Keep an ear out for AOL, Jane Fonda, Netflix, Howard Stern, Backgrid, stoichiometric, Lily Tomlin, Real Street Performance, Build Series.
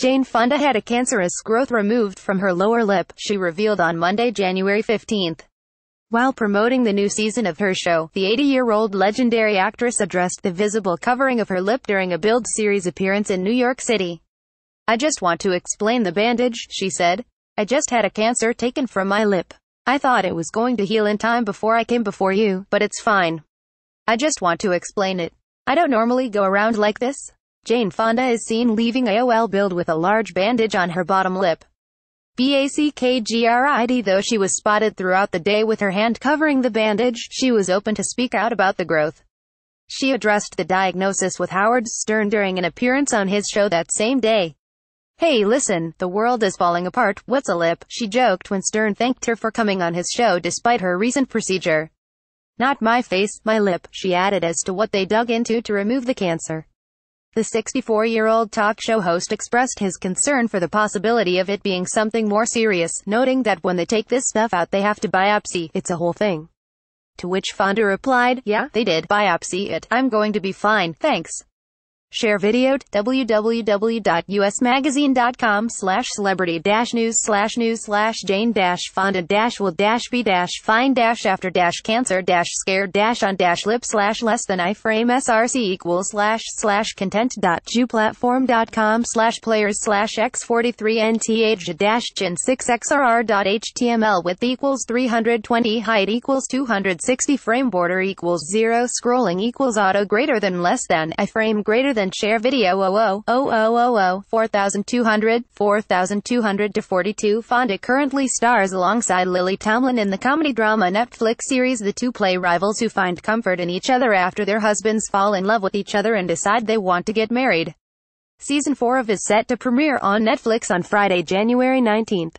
Jane Fonda had a cancerous growth removed from her lower lip, she revealed on Monday, January 15. While promoting the new season of her show, the 80-year-old legendary actress addressed the visible covering of her lip during a Build Series appearance in New York City. "I just want to explain the bandage," she said. "I just had a cancer taken from my lip. I thought it was going to heal in time before I came before you, but it's fine. I just want to explain it. I don't normally go around like this." Jane Fonda is seen leaving AOL Build with a large bandage on her bottom lip. Backgrid. Though she was spotted throughout the day with her hand covering the bandage, she was open to speak out about the growth. She addressed the diagnosis with Howard Stern during an appearance on his show that same day. "Hey, listen, the world is falling apart, what's a lip?" she joked when Stern thanked her for coming on his show despite her recent procedure. "Not my face, my lip," she added as to what they dug into to remove the cancer. The 64-year-old talk show host expressed his concern for the possibility of it being something more serious, noting that when they take this stuff out they have to biopsy, it's a whole thing. To which Fonda replied, "Yeah, they did biopsy it, I'm going to be fine, thanks." Share videoed, www.usmagazine.com/celebrity-news/news/jane-fonda-withdashnews/jane-fonda-withdashframe-sr-c=/-dash-chin-6xrr.html with equals 320 height equals 260 frame border equals 0 scrolling equals auto greater than less than iframe src=0 0 0 0 400200 4200 4200 to 42. Fonda currently stars alongside Lily Tomlin in the comedy drama Netflix series The Two Play Rivals, who find comfort in each other after their husbands fall in love with each other and decide they want to get married. Season 4 is set to premiere on Netflix on Friday, January 19.